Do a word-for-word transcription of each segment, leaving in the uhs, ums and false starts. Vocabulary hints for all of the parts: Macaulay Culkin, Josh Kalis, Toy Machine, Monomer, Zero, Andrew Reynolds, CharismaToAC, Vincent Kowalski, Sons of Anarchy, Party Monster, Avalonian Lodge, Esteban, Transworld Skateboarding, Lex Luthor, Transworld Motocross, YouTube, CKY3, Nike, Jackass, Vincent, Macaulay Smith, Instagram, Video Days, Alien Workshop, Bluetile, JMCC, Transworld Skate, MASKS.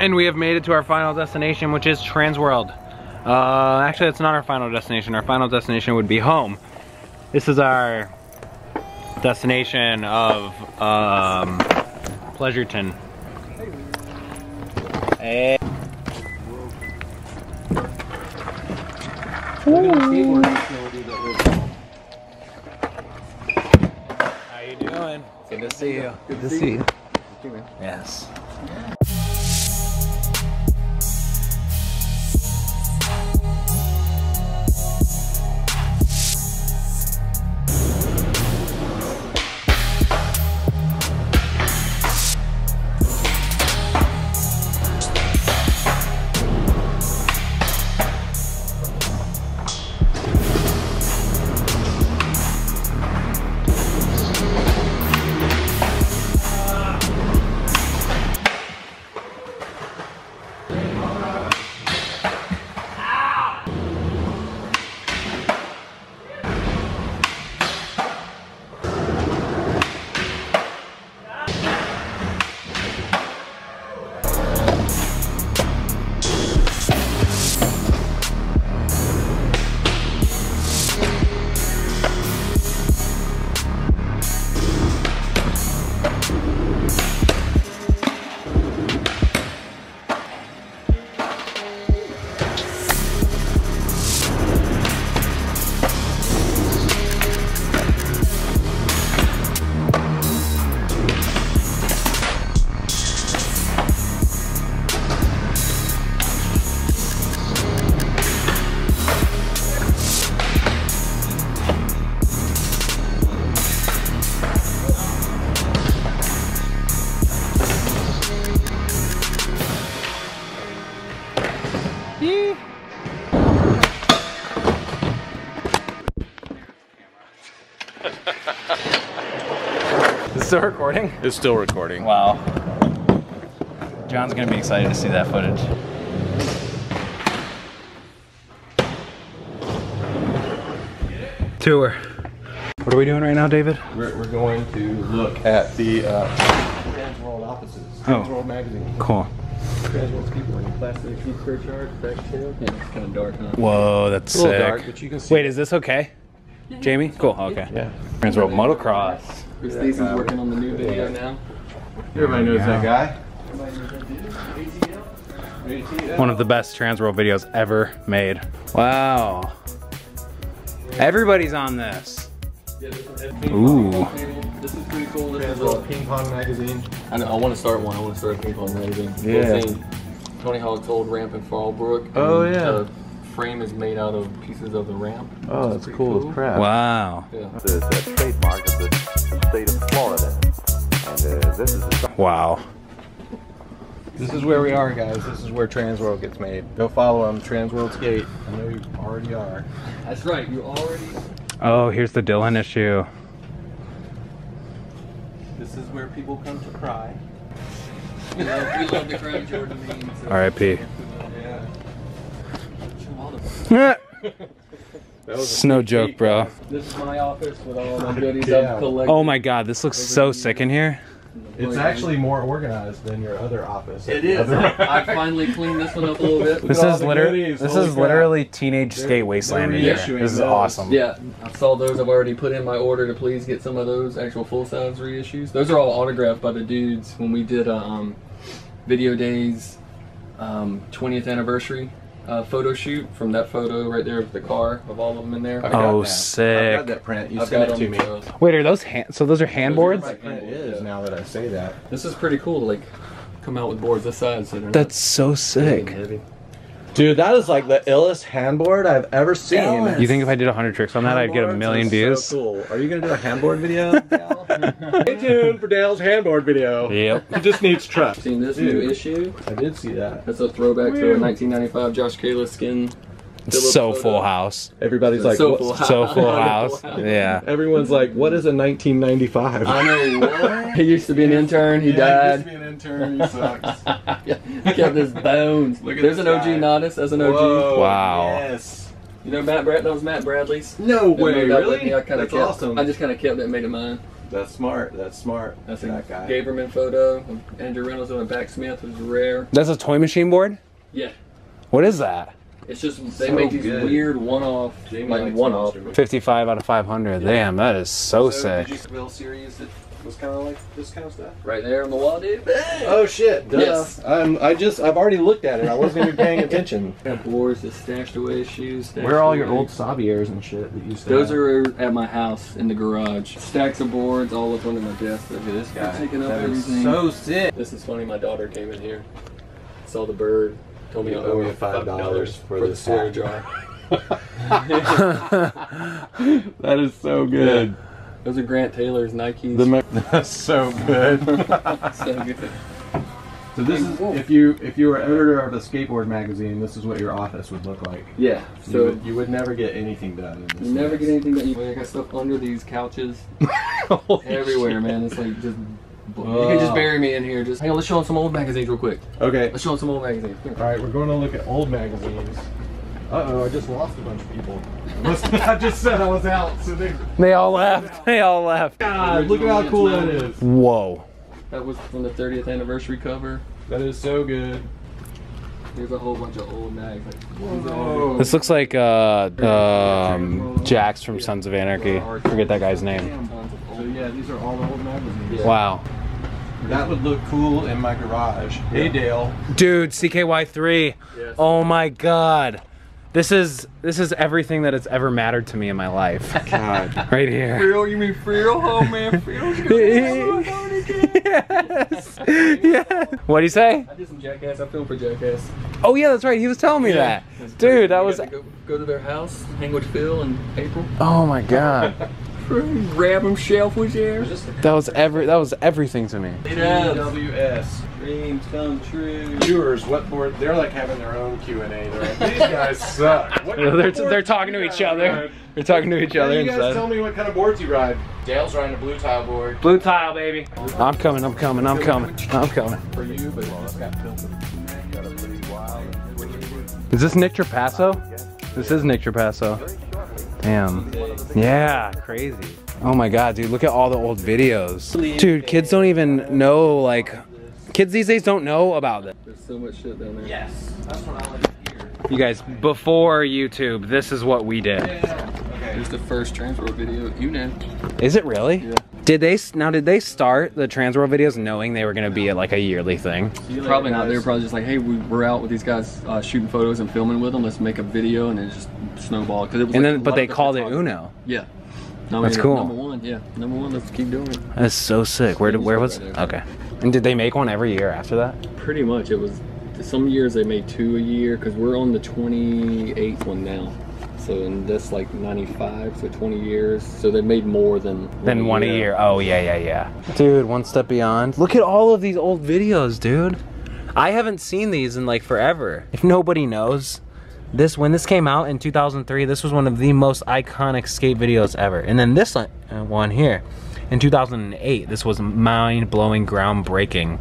And we have made it to our final destination, which is Transworld. Uh, actually, that's not our final destination. Our final destination would be home. This is our destination of um, Pleasureton. Hey. How you doing? Good to see you. Good to see you. Yes. Still recording? It's still recording. Wow. John's gonna be excited to see that footage. Tour. What are we doing right now, David? We're, we're going to look at the uh, Transworld offices. Transworld oh. Magazine. Cool. Transworld's people in plastic feature chart, back tail. Yeah, it's kind of dark, huh? Whoa, that's sick. A little dark, but you can see. Wait, is this okay? Yeah, Jamie? Cool, okay. Yeah. Transworld Motocross. Chris Lee's yeah, working on the new video now. Everybody knows yeah. that guy. One of the best Transworld videos ever made. Wow. Everybody's on this. Ooh. This is pretty cool. This is a ping pong magazine. I know, I want to start one. I want to start a ping pong magazine. Yeah. Tony Hawk's old ramp in Fallbrook. Oh, yeah. The frame is made out of pieces of the ramp. Oh, that's cool as crap. Wow. Yeah. It's a trademark of the state of Florida. And, uh, this is the wow. This is where we are, guys. This is where Transworld gets made. Go follow them, Transworld Skate. I know you already are. That's right, you already. Oh, here's the Dylan issue. This is where people come to cry. We love, we love to cry, Jordan Means. So R I P Yeah. It's no joke, bro. This is my office with all my goodies yeah. I've collected. Oh my god, this looks so sick in here. It's actually more organized than your other office. It is. I finally cleaned this one up a little bit. This is literally this is literally teenage skate wasteland in here. This is awesome. Yeah, I saw those. I've already put in my order to please get some of those actual full size reissues. Those are all autographed by the dudes when we did um, Video Days um, twentieth anniversary. Uh, photo shoot from that photo right there of the car of all of them in there. I oh, sick! I got that print. You I've sent it to me. So. Wait, are those hand? So those are hand those boards? Are hand it is. Yeah. Now that I say that, this is pretty cool. Like, come out with boards this size. So that's so sick, heavy. Dude. That is like the illest handboard I've ever seen. Illest. You think if I did a hundred tricks on that, hand I'd get a million views? So cool. Are you gonna do a handboard video? Dale? Stay tuned for Dale's handboard video. Yep. He just needs trust. Seen this Dude. new issue? I did see that. That's a throwback Weird. to a nineteen ninety-five Josh Kalis skin. It's so photo. Full House. Everybody's it's like, so full house. so full house. Yeah. Everyone's like, what is a nineteen ninety-five? I know. What? He used to be an intern. He yeah, died. He used to be an intern. He sucks. He kept his bones. Look at There's an O G Nodis as an O G. Whoa, wow. Yes. You know Matt Bradley? That was Matt Bradley's. No way, really? Me. I That's kept, awesome. I just kind of kept it and made it mine. That's smart. That's smart. That's that a guy. Gaberman photo of Andrew Reynolds on a back Smith, which is rare. That's a Toy Machine board? Yeah. What is that? It's just, they so make these good. weird one-off, like one-off. fifty-five out of five hundred. Yeah. Damn, that is so, so sick. Did you see the real series that was kind of like this kind of stuff? Right there on the wall, dude. Bang! Oh, shit. Duh. Yes. I'm, I just, I've already looked at it. I wasn't even paying attention. Boards that stashed away, shoes stashed Where are all away. your old Sabiers and shit that you used to Those have? are at my house in the garage. Stacks of boards all up under my desk. Look at this guy. Taking up everything. So sick. This is funny. My daughter came in here, saw the bird. Told me you owe me five dollars for, for the cereal jar. That is so good. Yeah. Those are Grant Taylor's Nikes. The, that's so good. So good. So this is if you if you were editor of a skateboard magazine, this is what your office would look like. Yeah. So you would, you would never get anything done. In this you never get anything done. I got stuff under these couches. Everywhere, shit. man. It's like just. You can just bury me in here. Just hang on, let's show them some old magazines real quick. Okay. Let's show them some old magazines. Alright, we're going to look at old magazines. Uh-oh, I just lost a bunch of people. I just said I was out, so they... They all left. They all left. God, look at how cool that is. Whoa. That was from the thirtieth anniversary cover. That is so good. There's a whole bunch of old mags. Like, whoa. This looks like uh, um, Jax from Sons of Anarchy. I forget that guy's name. So yeah, these are all the old magazines. Wow. That would look cool in my garage. Yeah. Hey Dale. Dude, C K Y three. Yes. Oh my god. This is this is everything that has ever mattered to me in my life. God. Right here. Friel, you mean Friel? Oh man, Friel. Yes. Yeah. What do you say? I did some Jackass. I filmed for Jackass. Oh yeah, that's right. He was telling me yeah. that. Dude, I was to go, go to their house, hang with Phil and April. Oh my god. Grab him, shelf was there. That was every. That was everything to me. W S dreams come true. Viewers, what board? They're like having their own Q and A. They're like, these guys suck. What they're they're, they're talking to each other. Ride? They're talking to each other. Can you guys inside. tell me what kind of boards you ride? Dale's riding a Bluetile board. Bluetile, baby. I'm coming. I'm coming. I'm coming. I'm coming. For you, but well, got got a pretty wild. Is this Nick Trapasso? This is Nick Trapasso. Damn. Yeah, crazy. Oh my god, dude, look at all the old videos. Dude, kids don't even know, like, kids these days don't know about this. There's so much shit down there. Yes. That's what I like to hear. You guys, before YouTube, this is what we did. Here's the first Transworld video, you know. Is it really? Yeah. Did they, now did they start the Transworld videos knowing they were going to be like a yearly thing? Probably not. They were probably just like, hey, we were out with these guys uh, shooting photos and filming with them. Let's make a video and then just snowball. Cause it was and like then, but they called it Uno. Yeah. No, That's yeah, cool. Number one, yeah. Number one, let's keep doing it. That's so sick. Where, where was it? Right okay. And did they make one every year after that? Pretty much. It was, some years they made two a year because we're on the twenty-eighth one now. So and that's like ninety-five, so twenty years. So they made more than than one a year. a year. Oh yeah, yeah, yeah. Dude, One Step Beyond. Look at all of these old videos, dude. I haven't seen these in like forever. If nobody knows, this when this came out in two thousand three, this was one of the most iconic skate videos ever. And then this one here, in two thousand eight, this was mind-blowing, groundbreaking.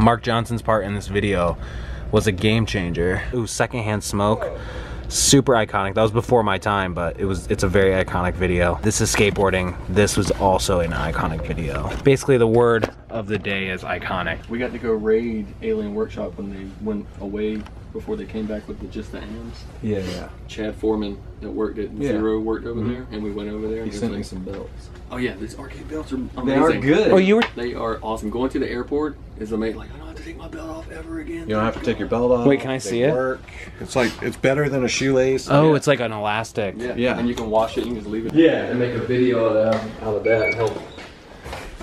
Mark Johnson's part in this video was a game changer. Ooh, Secondhand Smoke. Super iconic. That was before my time, but it was it's a very iconic video. This is skateboarding. This was also an iconic video. Basically the word of the day is iconic. We got to go raid Alien Workshop when they went away before they came back with the, just the hams. Yeah, yeah. Chad Foreman that worked at yeah. Zero worked over mm-hmm. there, and we went over there and he sent me like, some belts. Oh yeah, these arcade belts are amazing. They are good. Oh, you were? They are awesome. Going to the airport is amazing. Like, I don't have to take my belt off ever again. You don't have to take your belt off. Wait, can I see it? Work. It's like, it's better than a shoelace. Oh, yeah. It's like an elastic. Yeah. yeah. And you can wash it, you can just leave it. Yeah, and make a video out of that and help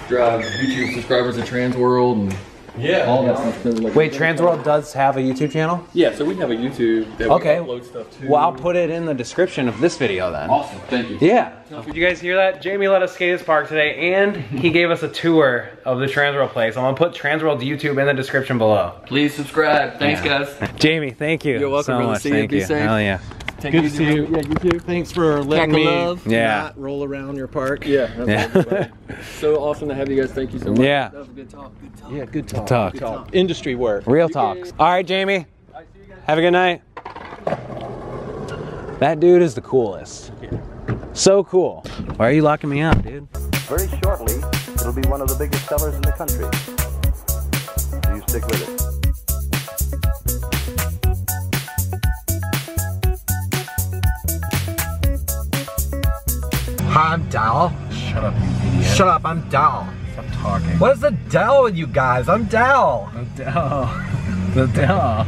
drive YouTube subscribers to Transworld and Yeah. All yeah. That like Wait, Transworld does have a YouTube channel? Yeah, so we have a YouTube that okay. we upload stuff to. Well, I'll put it in the description of this video then. Awesome, thank you. Yeah. Did you guys hear that? Jamie let us skate his park today, and he gave us a tour of the Transworld place. I'm gonna put Transworld's YouTube in the description below. Please subscribe. Thanks, yeah. guys. Jamie, thank you. You're welcome. So really much. See thank you. Be safe. Hell yeah. Take Good to see you. Yeah, you too. Thanks for letting me love, yeah. not roll around your park. Yeah. That's yeah. So awesome to have you guys. Thank you so much. Yeah. That was a good talk. Good talk. Yeah, good talk. Good talk. Good talk. Industry work. Real talks. All right, Jamie. I see you guys. Have a good night. That dude is the coolest. Yeah. So cool. Why are you locking me up, dude? Very shortly. It'll be one of the biggest sellers in the country. So you stick with it. Hi, I'm Dal. Shut up, you idiot. Shut up, I'm Dal. Stop talking. What is the Dal with you guys? I'm Dal. The Dal. The Dal.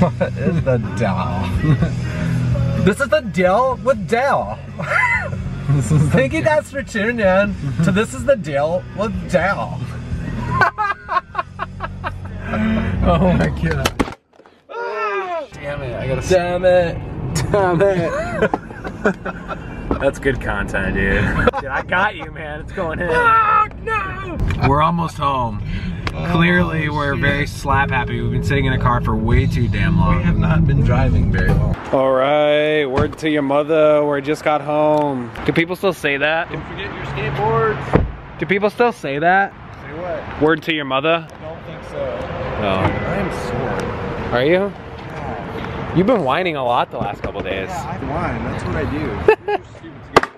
What is the Dal? This is the Deal with Dal. Thank you guys for tuning in to This is the Deal with Dal. Oh my god. Damn it, I gotta Damn it. Damn it. That's good content, dude. Dude, I got you, man. It's going in. Oh, no! We're almost home. Oh, Clearly, we're shit. very slap happy. We've been sitting in a car for way too damn long. We have not been driving very long. All right, word to your mother. We just got home. Do people still say that? Don't forget your skateboards. Do people still say that? Say what? Word to your mother? I don't think so. No. I am sore. Are you? You've been whining a lot the last couple days. Yeah, I whine. That's what I do.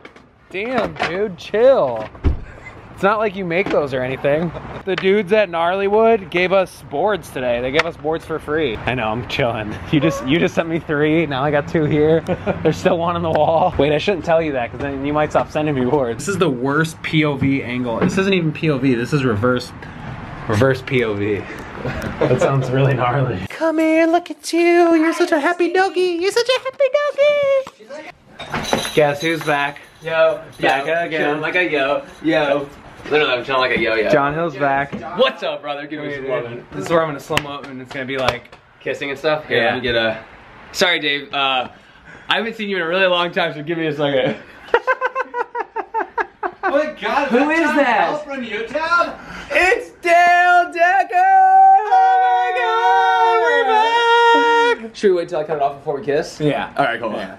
Damn, dude, chill. It's not like you make those or anything. The dudes at Gnarlywood gave us boards today. They gave us boards for free. I know, I'm chilling. You just you just sent me three. Now I got two here. There's still one on the wall. Wait, I shouldn't tell you that because then you might stop sending me boards. This is the worst P O V angle. This isn't even P O V. This is reverse. Reverse P O V. That sounds really gnarly. Come here, look at you. You're such a happy doggy. You're such a happy doggy. Guess who's back? Yo. Back yo, again. Chilling like a yo. Yo. Literally, I'm chilling like a yo-yo. John Hill's yo, back. John. What's up, brother? Give me some loving. This is where I'm gonna slum up and it's gonna be like kissing and stuff. Here, yeah. Let me get a. Sorry, Dave. Uh, I haven't seen you in a really long time, so give me a second. Oh my god. Who is that? From your town? It's Dale Decker. Oh my god, we're back! Should we wait till I cut it off before we kiss? Yeah. Alright, cool. Yeah.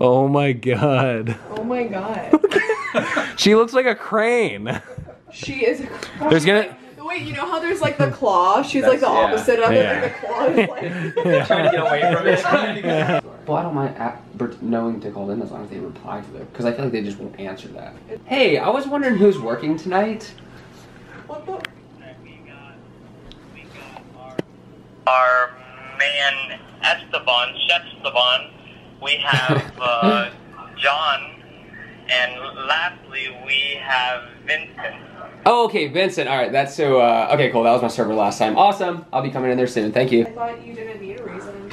Oh my god. Oh my god. She looks like a crane. She is a crane. There's gonna... Wait, you know how there's like the claw? She's That's, like the yeah. opposite of yeah. it, and the claw is like... Trying to get away from it. Yeah. Well, I don't mind app knowing to call in as long as they reply to it, because I feel like they just won't answer that. Hey, I was wondering who's working tonight. What the... Our man Esteban, Chef Esteban, we have uh, John, and lastly we have Vincent. Oh, okay, Vincent. All right, that's so. Uh, okay, cool. That was my server last time. Awesome. I'll be coming in there soon. Thank you. I thought you didn't need a reason.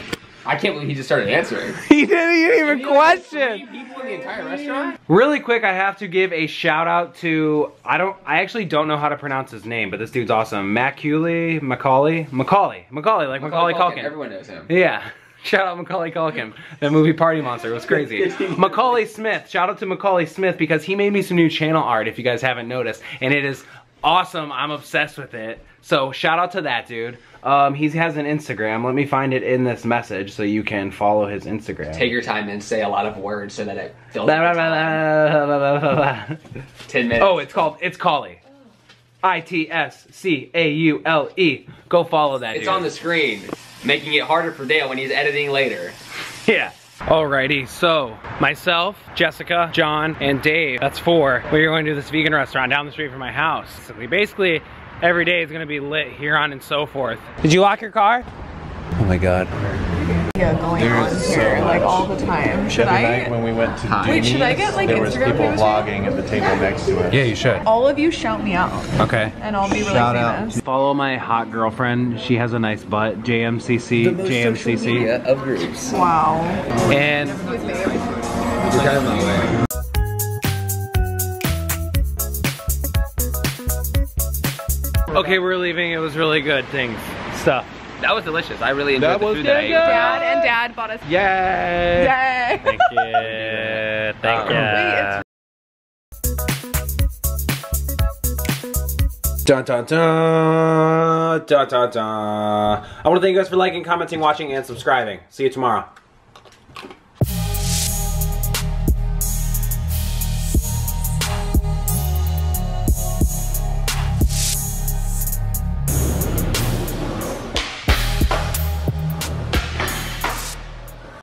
I can't believe he just started answering. He didn't even, even question. Like people in the entire restaurant. Really quick, I have to give a shout out to I don't I actually don't know how to pronounce his name, but this dude's awesome. Macaulay, Macaulay, Macaulay, Macaulay, like Macaulay, Macaulay Culkin. Culkin. Everyone knows him. Yeah. Shout out Macaulay Culkin. That movie Party Monster was crazy. Macaulay Smith. Shout out to Macaulay Smith because he made me some new channel art. If you guys haven't noticed, and it is awesome. I'm obsessed with it. So shout out to that dude. Um, he has an Instagram. Let me find it in this message so you can follow his Instagram. Take your time and say a lot of words so that it fills blah, blah, blah, blah, blah, blah, blah. ten minutes. Oh, it's called, it's Cauley. I T S C A U L E. Go follow that dude. It's on the screen, making it harder for Dale when he's editing later. Yeah. Alrighty, so myself, Jessica, John, and Dave, that's four. We're going to this vegan restaurant down the street from my house. So we basically, every day is gonna be lit here on and so forth. Did you lock your car? Oh my god. Yeah, going There's on here so like all the time. Should I? Night when we went to Denny's, Wait, should I get like there was Instagram people vlogging at the table next to us. Yeah, you should. All of you shout me out. Okay. And I'll be shout really famous. Out. Follow my hot girlfriend. She has a nice butt. J M C C. The most J M C C. Of groups. Wow. And. and Okay, we're leaving. It was really good things. Stuff. That was delicious. I really enjoyed that the food that I ate. Dad and Dad bought us. Yay! Yay! Thank you. Thank you. Dun, dun, dun. Dun, dun, dun. I want to thank you guys for liking, commenting, watching, and subscribing. See you tomorrow.